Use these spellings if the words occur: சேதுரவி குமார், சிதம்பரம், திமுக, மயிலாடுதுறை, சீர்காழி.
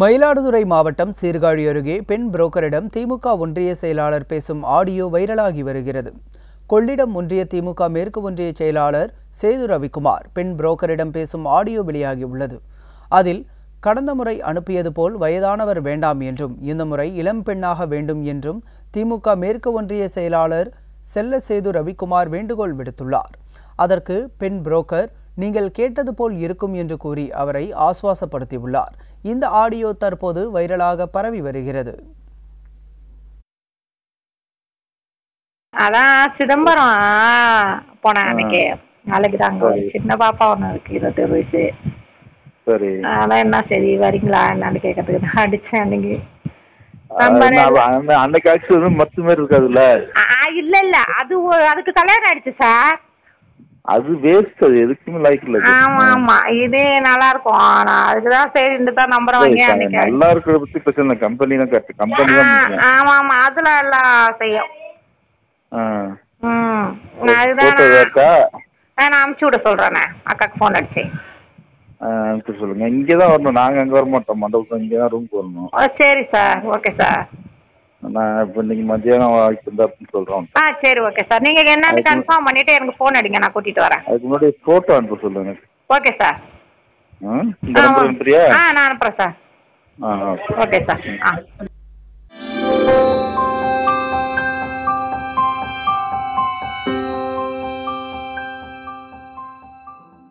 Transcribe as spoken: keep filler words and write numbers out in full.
மயிலாடுதுறை மாவட்டம் சீர்காழி அருகே பெண் புரோக்கரிடம் திமுக ஒன்றிய செயலாளர் பேசும் ஆடியோ வைரலாகி வருகிறது. கொள்ளிடம் ஒன்றிய திமுக மேற்கு ஒன்றிய செயலாளர் சேதுரவி குமார் பெண் புரோக்கரிடம் பேசும் ஆடியோ வெளியாகியுள்ளது. அதில் கடந்த முறை அனுப்பியது போல் வயதானவர் வேண்டாம் என்றும் இந்த முறை இளம் பெண்ணாக வேண்டும் என்றும் திமுக மேற்கு ஒன்றிய செயலாளர் செல்ல சேதுரவி குமார் வேண்டுகோள் விடுத்துள்ளார். அதற்கு பெண் புரோக்கர் நீங்கள் கேட்டது போல் இருக்கும் என்று கூறி அவரை ஆசுவாசப்படுத்தியுள்ளார். இந்த ஆடியோ தற்போது வைரலாக பரவி வருகிறது. அதான் சிதம்பரம் போன அன்னைக்கு நாளைக்கு தாங்க ஒரு சின்ன பாப்பா ஒண்ணு இருக்கு, இருபத்தி ஒரு வயசு. அதான் என்ன சரி வரீங்களா என்னன்னு கேட்கறதுக்கு தான் அடிச்சேன் அன்னைக்கு. இல்ல இல்ல அது அதுக்கு கல்யாணம் ஆயிடுச்சு சார். அது வேஸ்ட், அது எதுக்குமே லைக் இல்ல. ஆமா ஆமா இதே நல்லா இருக்கும். நான் அதுக்கு தான் சரி இந்த தான் நம்பர் வாங்கி அன்னைக்கு நல்லா இருக்குறது பத்தி பிரச்சனை கம்பெனி தான் கரெக்ட், கம்பெனி தான். ஆமா ஆமா அதுல எல்லாம் செய்யும். ம் நான் அதுதான் நான் அனுப்பிச்சு விட சொல்றேனே அக்காக்கு ஃபோன் அடிச்சு அனுப்பிச்சு சொல்லுங்க. இங்கே தான் வரணும், நாங்கள் அங்கே வர மாட்டோம், மண்டபத்தில் இங்கே தான் ரூமுக்கு வரணும். சரி சார், ஓகே சார். நான் இப்போ இன்னைக்கு மத்தியானம் வாய்ப்பு அப்படின்னு சொல்கிறோம். ஆ சரி ஓகே சார், நீங்கள் என்னன்னு கன்ஃபார்ம் பண்ணிவிட்டு எனக்கு ஃபோன் அடிங்க, நான் கூட்டிகிட்டு வரேன். அதுக்கு முன்னாடி ஃபோட்டோ அனுப்ப சொல்லுங்க. Okay sir. ம் இந்த நம்பர் அனுப்புறியா? ஆ நான் அனுப்புகிறேன் சார். ஆ ஓகே சார். ஆ.